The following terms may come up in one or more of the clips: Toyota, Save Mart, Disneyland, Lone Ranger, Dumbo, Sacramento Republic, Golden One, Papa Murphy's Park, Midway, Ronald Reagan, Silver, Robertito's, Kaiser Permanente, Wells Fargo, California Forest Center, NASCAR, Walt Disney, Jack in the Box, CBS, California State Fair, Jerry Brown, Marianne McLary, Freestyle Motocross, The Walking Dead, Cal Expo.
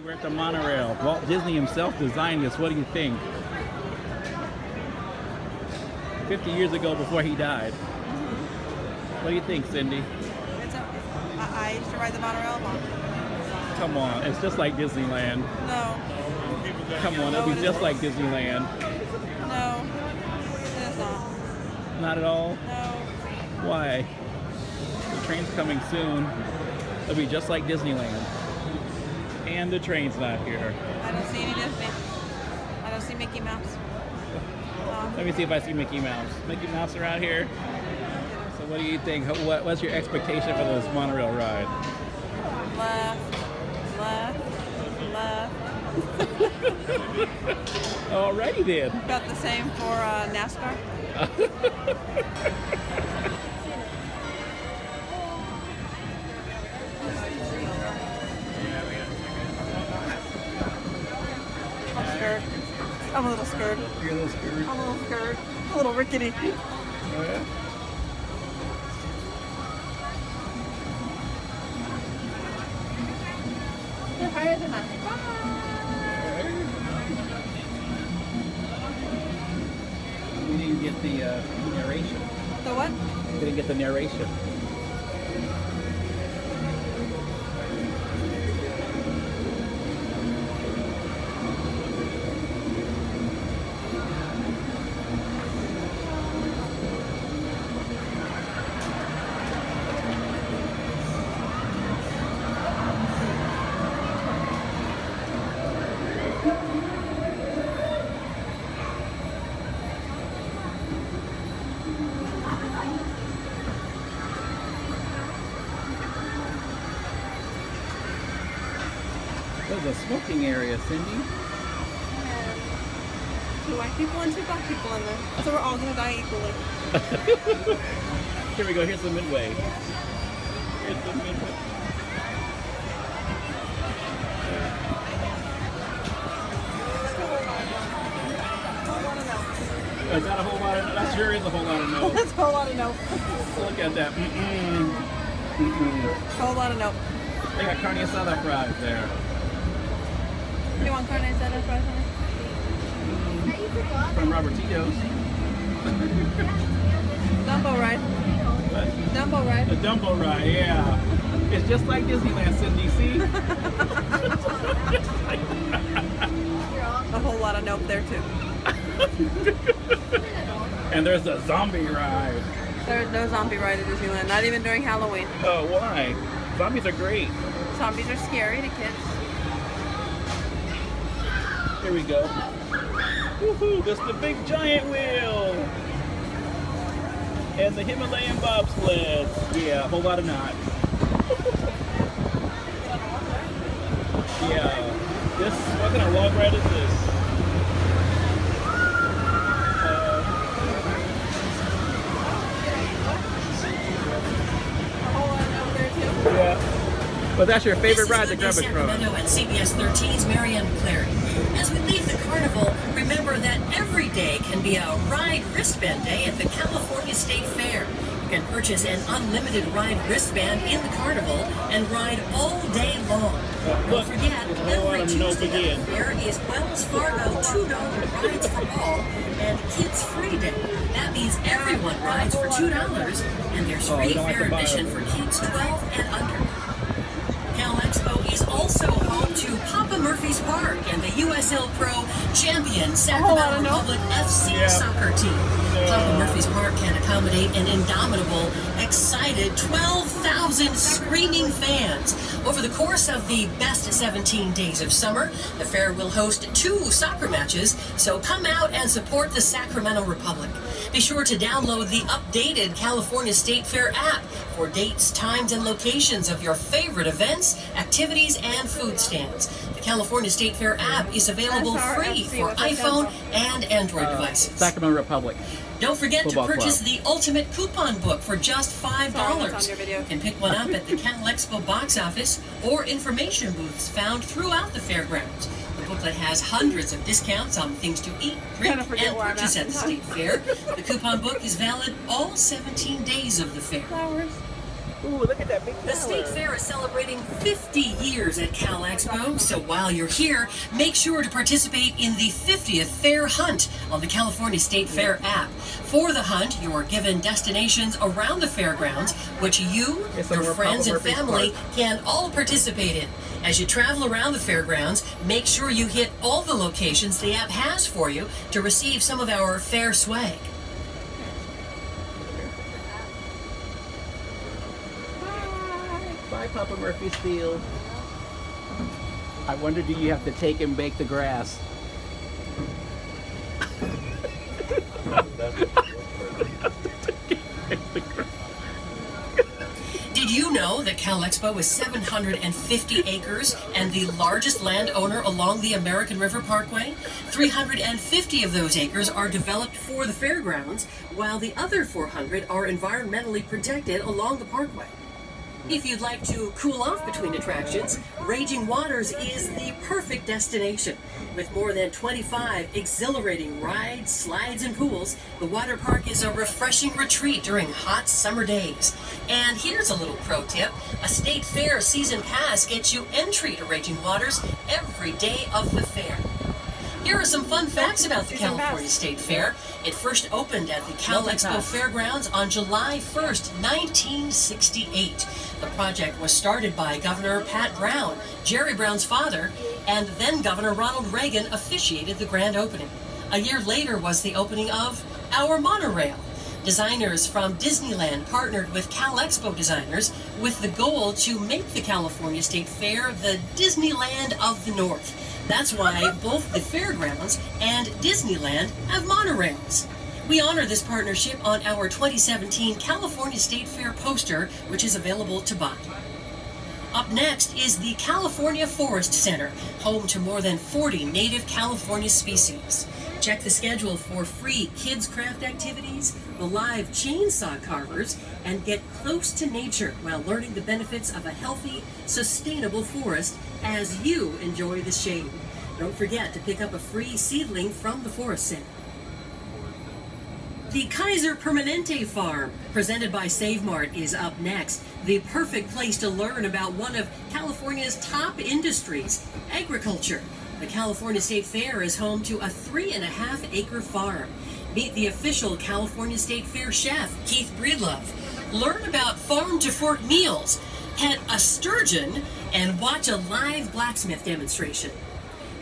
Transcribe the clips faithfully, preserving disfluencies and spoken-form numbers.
We're at the monorail. Walt Disney himself designed this. What do you think? fifty years ago before he died. What do you think, Cindy? It's a, I, I used to ride the monorail. Mom. Come on, it's just like Disneyland. No. Come on, it'll be just like Disneyland. No, it is not. Not at all? No. Why? The train's coming soon. It'll be just like Disneyland. And the train's not here. I don't see any Disney. I don't see Mickey Mouse. Um, Let me see if I see Mickey Mouse. Mickey Mouse around here? So what do you think? What, what's your expectation for this monorail ride? Left, left, left. Alrighty then. About the same for uh, NASCAR. I'm a little scared. You're a little scared? I'm a little scared. A little rickety. Oh, yeah? They're higher than us. Bye! We didn't get the uh, narration. The what? We didn't get the narration. There's a smoking area, Cindy. Two white people and two black people in there. So we're all going to die equally. Here we go. Here's the midway. Here's the midway. Is that a whole lot of no? That sure is a whole lot of no. That's a whole lot of no. Look at that. Mm-mm. Mm-mm. Whole lot of no. They got carne asada fries there. You want carne asada fries? Mm-hmm. From Robertito's. Dumbo ride. What? Dumbo ride. The Dumbo ride, yeah. It's just like Disneyland, Cindy. See? A whole lot of nope there too. And there's a zombie ride. There's no zombie ride at Disneyland, not even during Halloween. Oh, why? Zombies are great. Zombies are scary to kids. Here we go. Woohoo! That's the big giant wheel! And the Himalayan bobsled. Yeah, a whole lot of not. Yeah. This, what kind of log ride is this? A whole lot out there too? Yeah. But that's your favorite ride to grab a crowd. This is Sacramento and C B S thirteen's Marianne McLary. As we leave the carnival, remember that every day can be a ride wristband day at the California State Fair. You can purchase an unlimited ride wristband in the carnival and ride all day long. Uh, Don't forget, every Tuesday at the fair is Wells Fargo two dollar rides for all and kids free day. That means everyone rides for two dollars and there's free oh, fair admission for kids twelve and under. Cal Expo is also home to Papa Murphy's Park and the U S L Pro Champion Sacramento Republic F C yeah. soccer team. Yeah. Papa Murphy's Park can accommodate an indomitable, excited twelve thousand screaming fans. Over the course of the best seventeen days of summer, the fair will host two soccer matches, so come out and support the Sacramento Republic. Be sure to download the updated California State Fair app for dates, times, and locations of your favorite events, activities, and food stands. The California State Fair app is available free for iPhone and Android uh, devices. Sacramento Republic. Don't forget to purchase the ultimate coupon book for just five dollars. You can pick one up at the Cal Expo box office or information booths found throughout the fairgrounds. The booklet has hundreds of discounts on things to eat, drink, and purchase at the State Fair. The coupon book is valid all seventeen days of the fair. Flowers. Ooh, look at that big tower. The State Fair is celebrating fifty years at Cal Expo, so while you're here, make sure to participate in the fiftieth Fair Hunt on the California State Fair app. For the hunt, you are given destinations around the fairgrounds, which you, your friends, and family can all participate in. As you travel around the fairgrounds, make sure you hit all the locations the app has for you to receive some of our fair swag. Bye, Papa Murphy's Field. I wonder, do you have to take and bake the grass? Did you know that Cal Expo is seven hundred fifty acres and the largest landowner along the American River Parkway? three hundred fifty of those acres are developed for the fairgrounds, while the other four hundred are environmentally protected along the parkway. If you'd like to cool off between attractions, Raging Waters is the perfect destination. With more than twenty-five exhilarating rides, slides, and pools, the water park is a refreshing retreat during hot summer days. And here's a little pro tip. A State Fair season pass gets you entry to Raging Waters every day of the fair. Here are some fun facts about the California State Fair. It first opened at the Cal Expo Fairgrounds on July first, nineteen sixty-eight. The project was started by Governor Pat Brown, Jerry Brown's father, and then Governor Ronald Reagan officiated the grand opening. A year later was the opening of our monorail. Designers from Disneyland partnered with Cal Expo designers with the goal to make the California State Fair the Disneyland of the North. That's why both the fairgrounds and Disneyland have monorails. We honor this partnership on our twenty seventeen California State Fair poster, which is available to buy. Up next is the California Forest Center, home to more than forty native California species. Check the schedule for free kids' craft activities, the live chainsaw carvers, and get close to nature while learning the benefits of a healthy, sustainable forest as you enjoy the shade. Don't forget to pick up a free seedling from the Forest Center. The Kaiser Permanente Farm, presented by Save Mart, is up next. The perfect place to learn about one of California's top industries, agriculture. The California State Fair is home to a three and a half acre farm. Meet the official California State Fair chef, Keith Breedlove. Learn about farm to fork meals, pet a sturgeon, and watch a live blacksmith demonstration.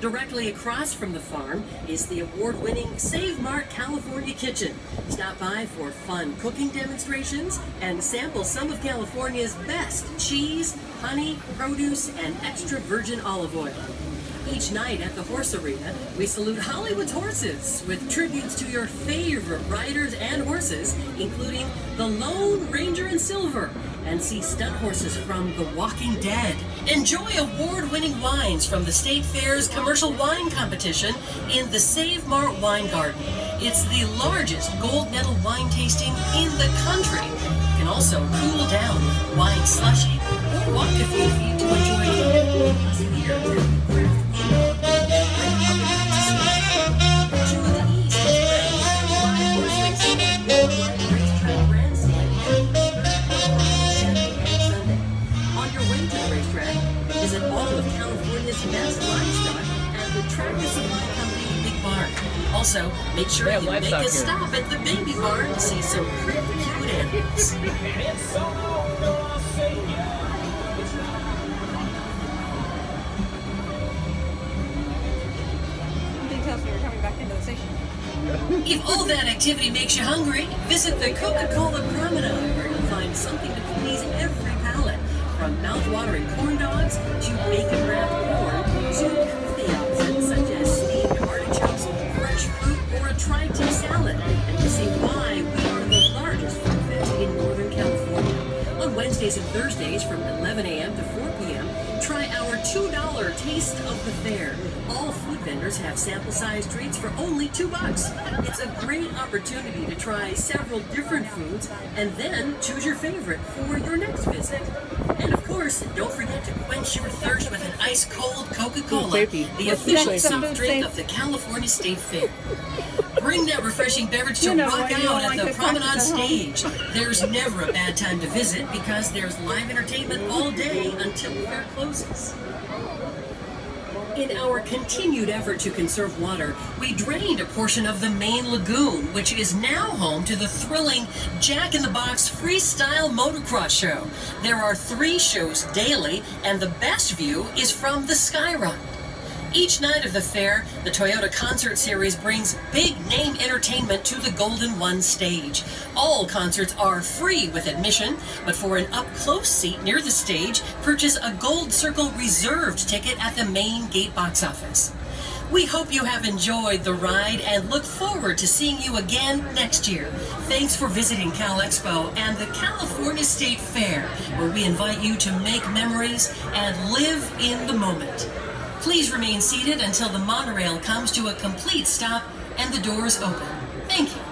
Directly across from the farm is the award-winning Save Mart California Kitchen. Stop by for fun cooking demonstrations and sample some of California's best cheese, honey, produce, and extra virgin olive oil. Each night at the Horse Arena, we salute Hollywood's horses with tributes to your favorite riders and horses, including the Lone Ranger and Silver, and see stunt horses from The Walking Dead. Enjoy award-winning wines from the State Fair's commercial wine competition in the Save Mart Wine Garden. It's the largest gold medal wine tasting in the country. You can also cool down with wine slushy or walk a few feet to enjoy it. Also, make sure you make a stop at the baby barn to see some pretty cute animals. Something tells me we're coming back into the station. If all that activity makes you hungry, visit the Coca-Cola Promenade, where you'll find something to please every palate, from mouthwatering corn dogs to bacon wrapped corn to healthy options such as steamed artichokes, fruit, or a tri-tip salad, and to see why we are the largest fruit fest in Northern California. On Wednesdays and Thursdays from eleven a m to four p m, try our two dollar Taste of the Fair. All food vendors have sample-sized treats for only two bucks. It's a great opportunity to try several different foods and then choose your favorite for your next visit. And of course, course, and don't forget to quench your thirst with an ice-cold Coca-Cola, the official soft drink of the California State Fair. Bring that refreshing beverage to rock out at the Promenade stage. There's never a bad time to visit because there's live entertainment all day until the fair closes. In our continued effort to conserve water, we drained a portion of the main lagoon, which is now home to the thrilling Jack in the Box Freestyle Motocross show. There are three shows daily, and the best view is from the Skyride. Each night of the fair, the Toyota Concert Series brings big-name entertainment to the Golden One stage. All concerts are free with admission, but for an up-close seat near the stage, purchase a Gold Circle reserved ticket at the main gate box office. We hope you have enjoyed the ride and look forward to seeing you again next year. Thanks for visiting Cal Expo and the California State Fair, where we invite you to make memories and live in the moment. Please remain seated until the monorail comes to a complete stop and the doors open. Thank you.